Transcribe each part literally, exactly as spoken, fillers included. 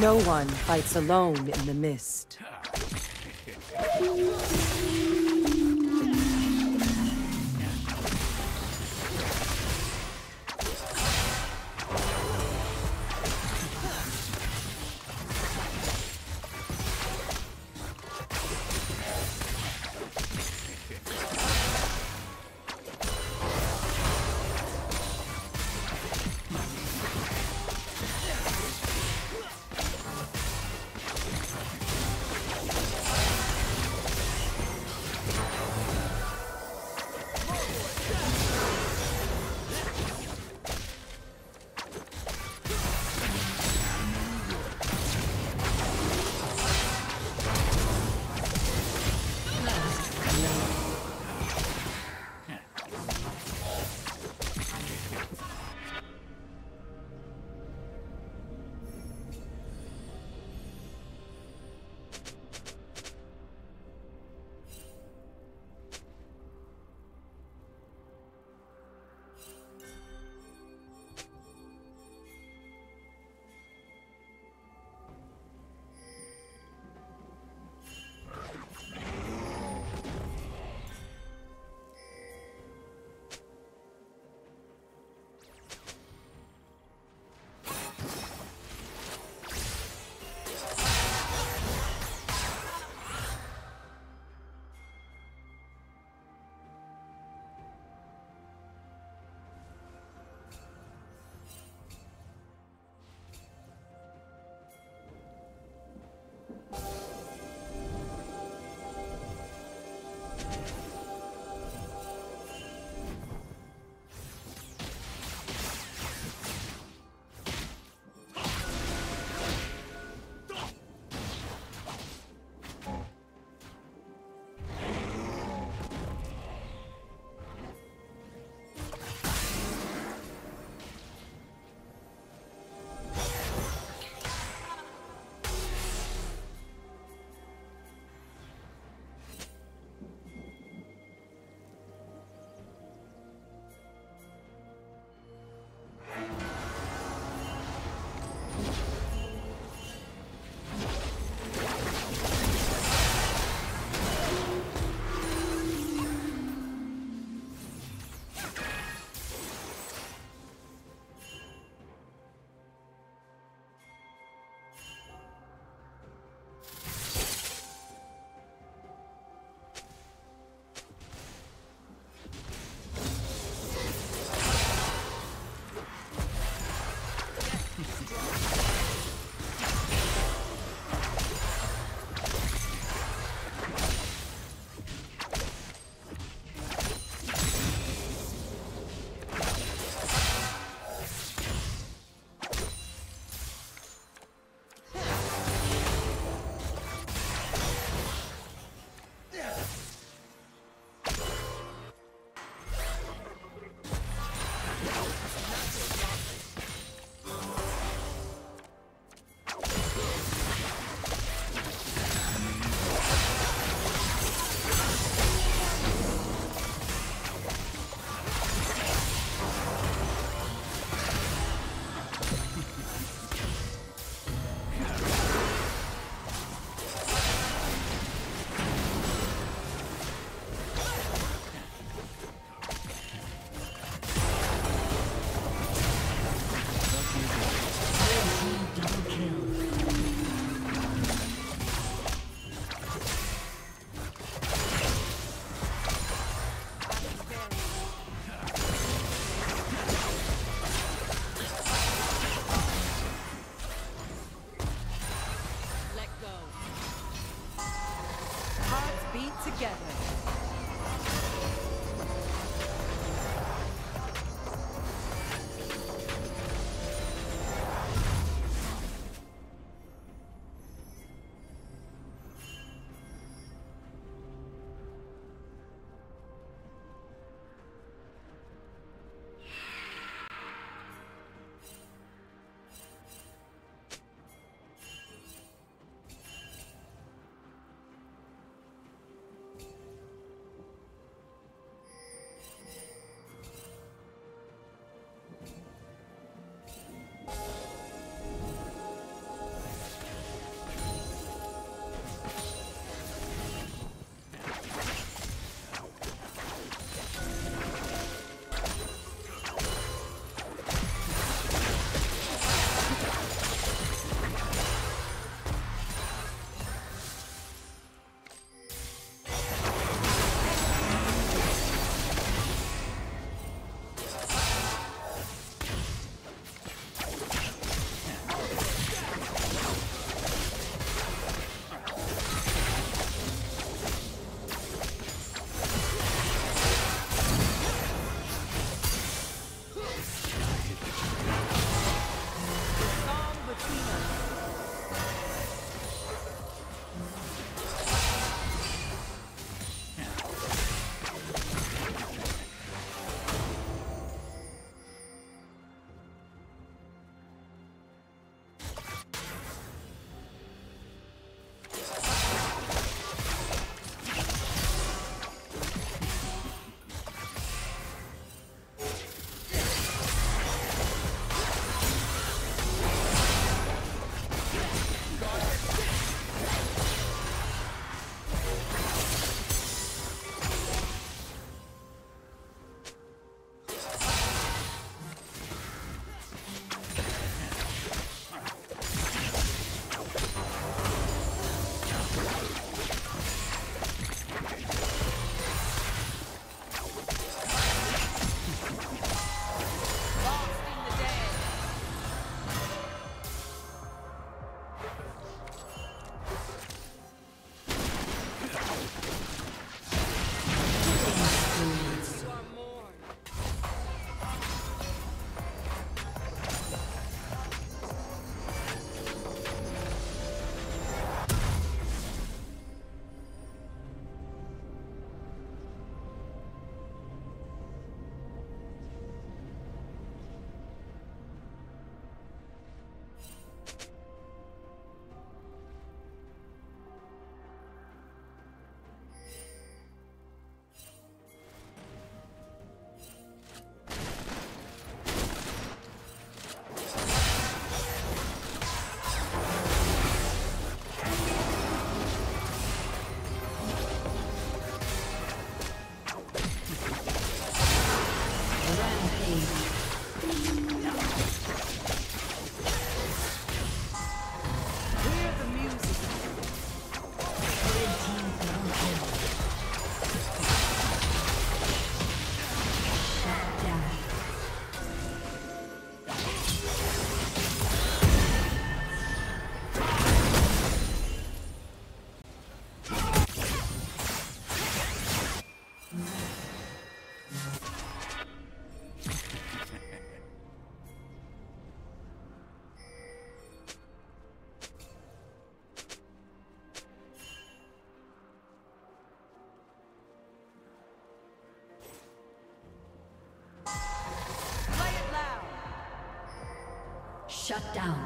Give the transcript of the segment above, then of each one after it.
No one fights alone in the mist. Shut down.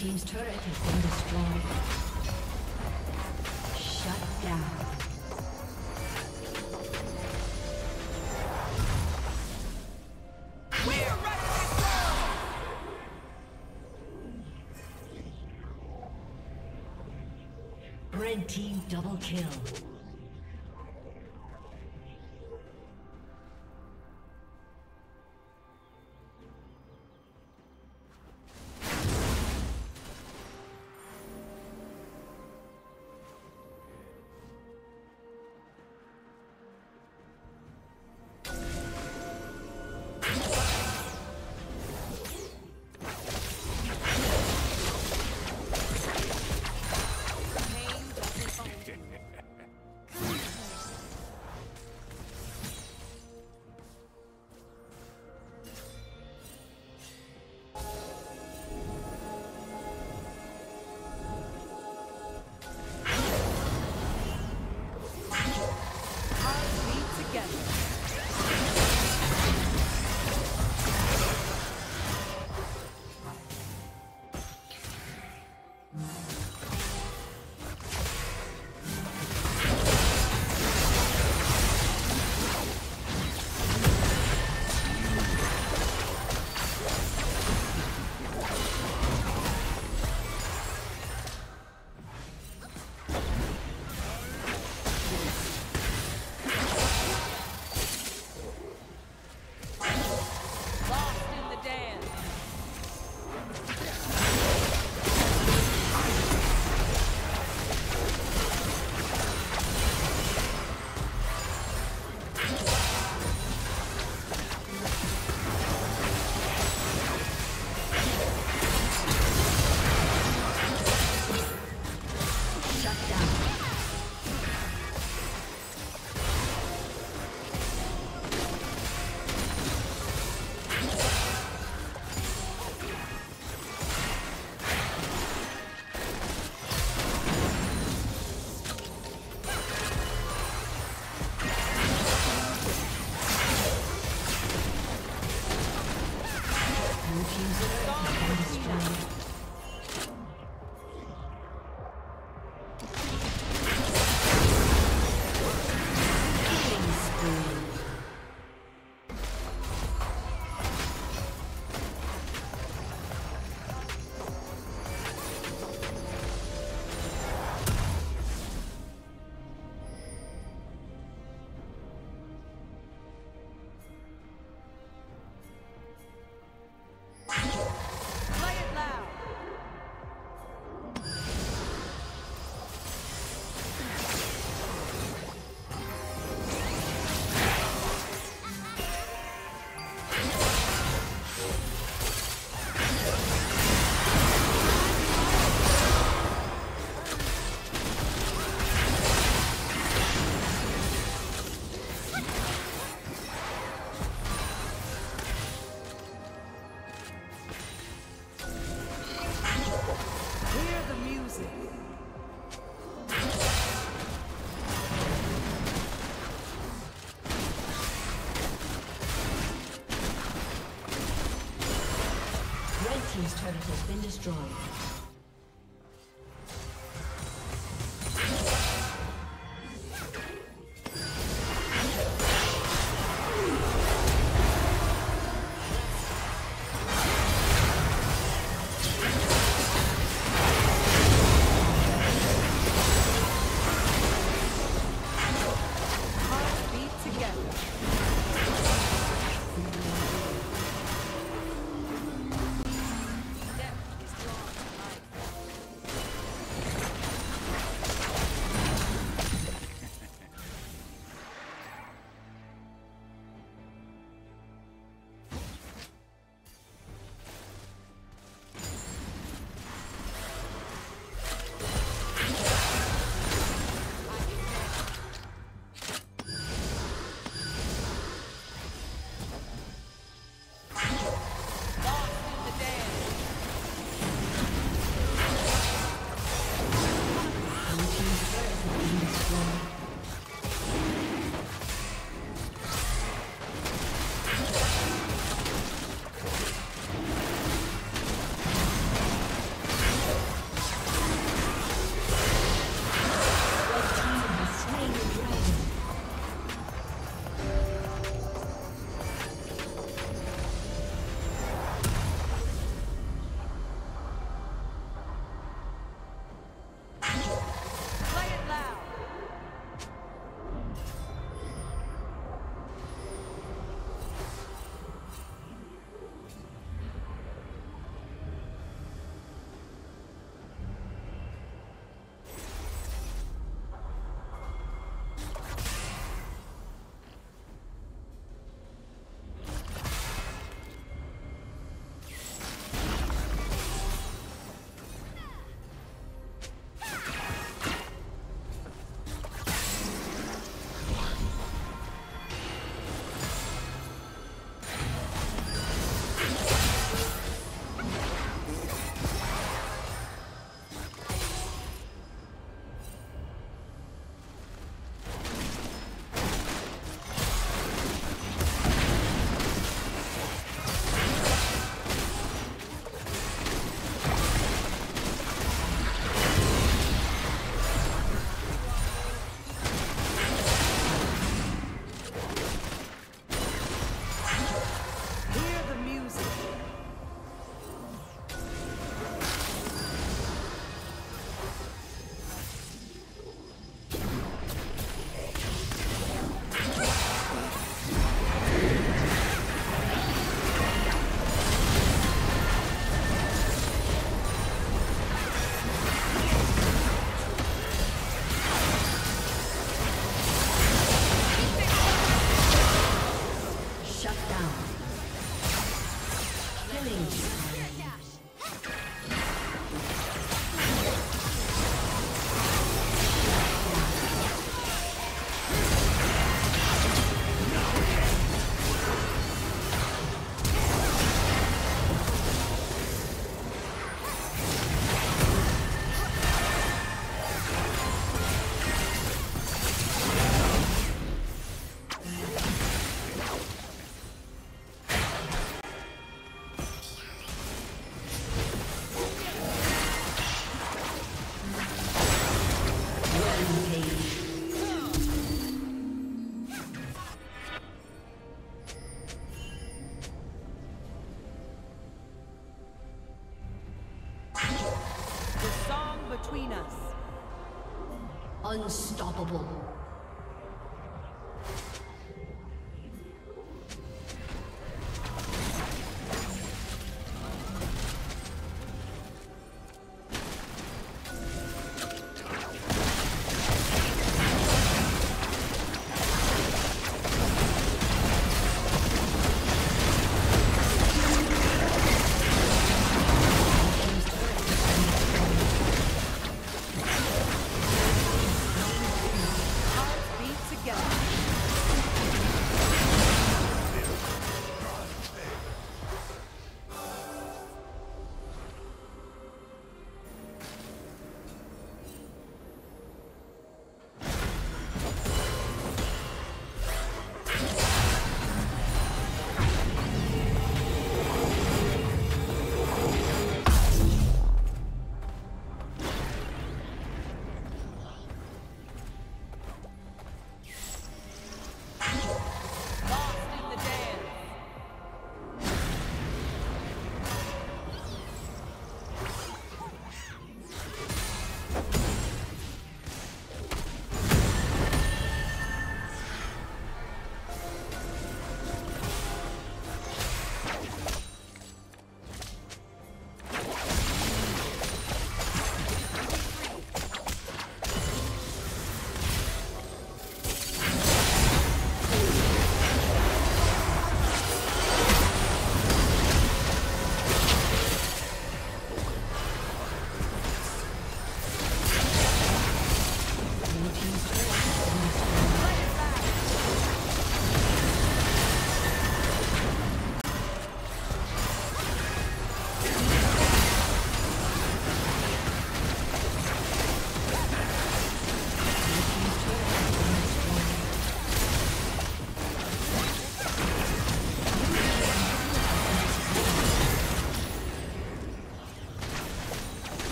Team's turret has been destroyed. Shut down. We're ready to go! Red team double kill. His turret has been destroyed. Thank you. Unstoppable.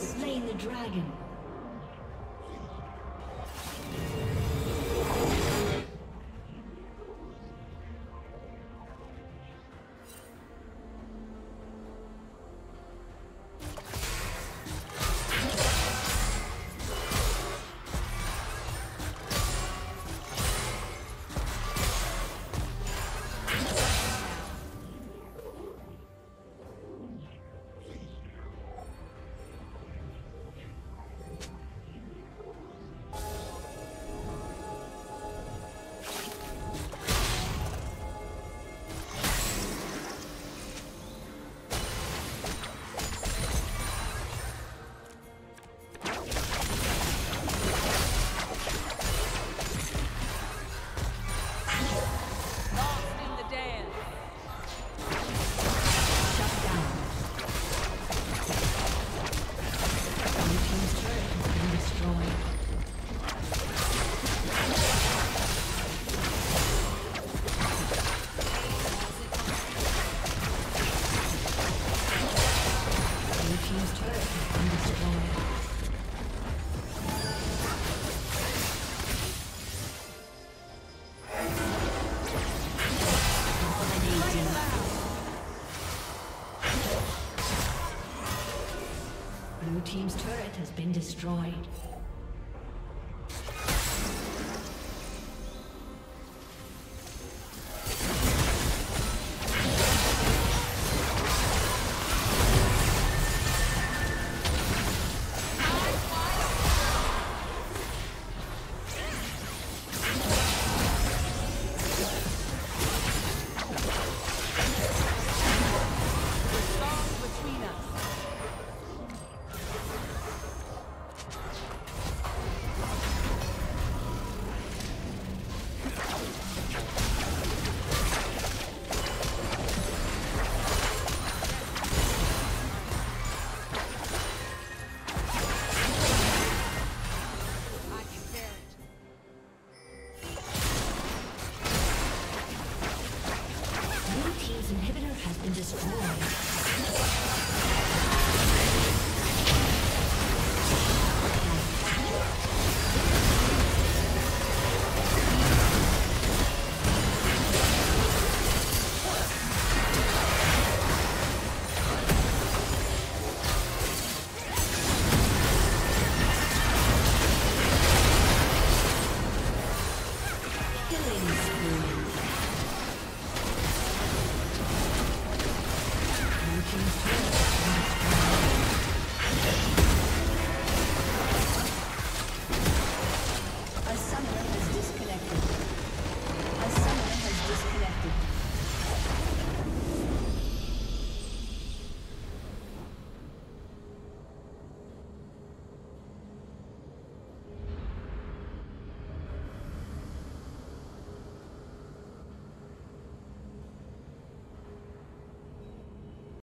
Slain the dragon. Blue team's turret has been destroyed. Team's turret